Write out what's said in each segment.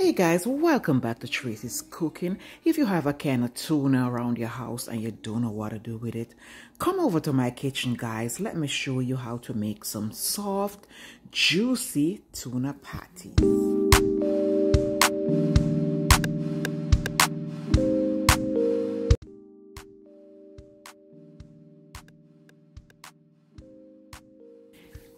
Hey guys, welcome back to Tracy's Cooking. If you have a can of tuna around your house and you don't know what to do with it, come over to my kitchen, guys. Let me show you how to make some soft, juicy tuna patties.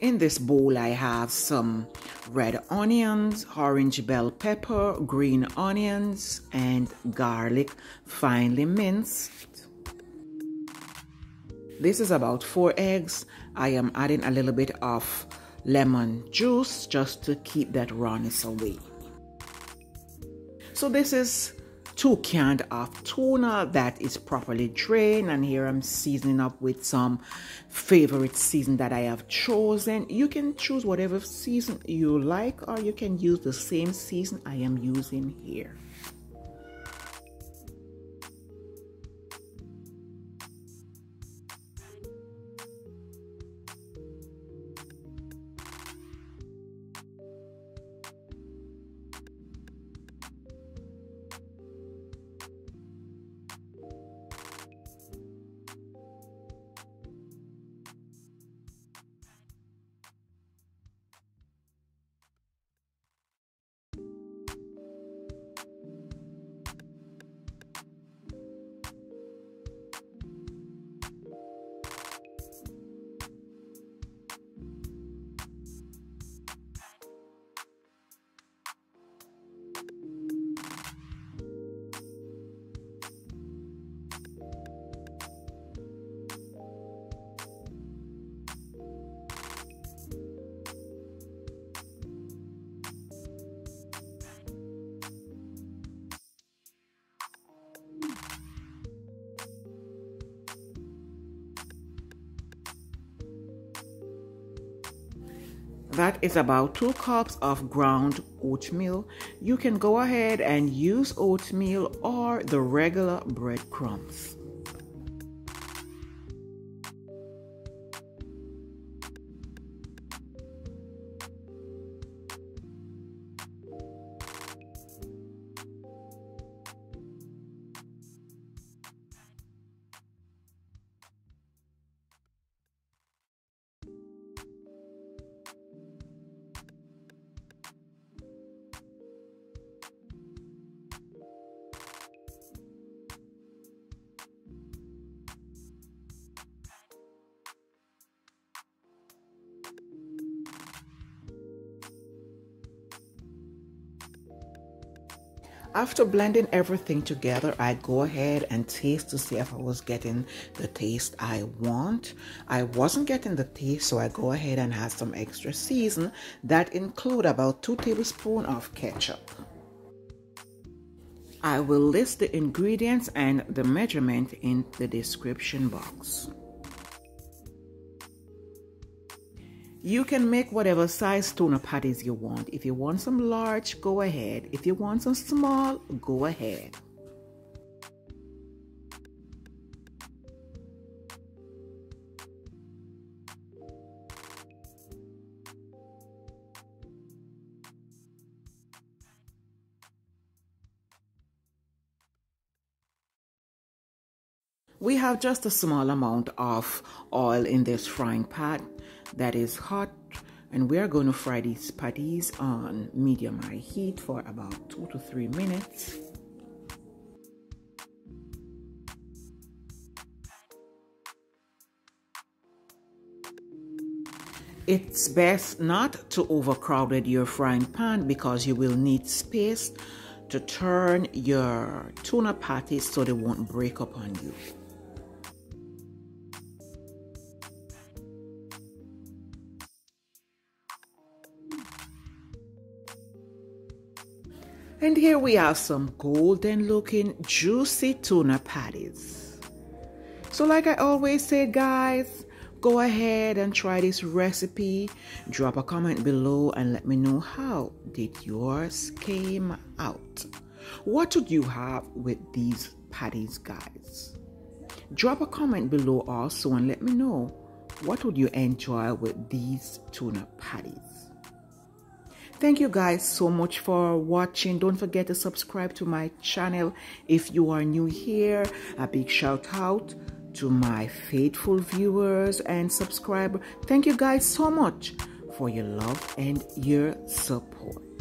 In this bowl, I have some red onions, orange bell pepper, green onions, and garlic finely minced. This is about 4 eggs. I am adding a little bit of lemon juice just to keep that rawness away. So this is 2 cans of tuna that is properly drained, and here I'm seasoning up with some favorite season that I have chosen. You can choose whatever season you like, or you can use the same season I am using here. That is about 2 cups of ground oatmeal. You can go ahead and use oatmeal or the regular breadcrumbs. After blending everything together, I go ahead and taste to see if I was getting the taste I want. I wasn't getting the taste, so I go ahead and add some extra seasoning that include about 2 tablespoons of ketchup. I will list the ingredients and the measurement in the description box. You can make whatever size tuna patties you want. If you want some large, go ahead. If you want some small, go ahead. We have just a small amount of oil in this frying pan that is hot, and we are going to fry these patties on medium high heat for about 2 to 3 minutes. It's best not to overcrowd your frying pan because you will need space to turn your tuna patties so they won't break up on you. And here we have some golden looking juicy tuna patties. So like I always say, guys, go ahead and try this recipe. Drop a comment below and let me know how did yours came out. What would you have with these patties, guys? Drop a comment below also and let me know what would you enjoy with these tuna patties. Thank you guys so much for watching. Don't forget to subscribe to my channel if you are new here. A big shout out to my faithful viewers and subscribers. Thank you guys so much for your love and your support.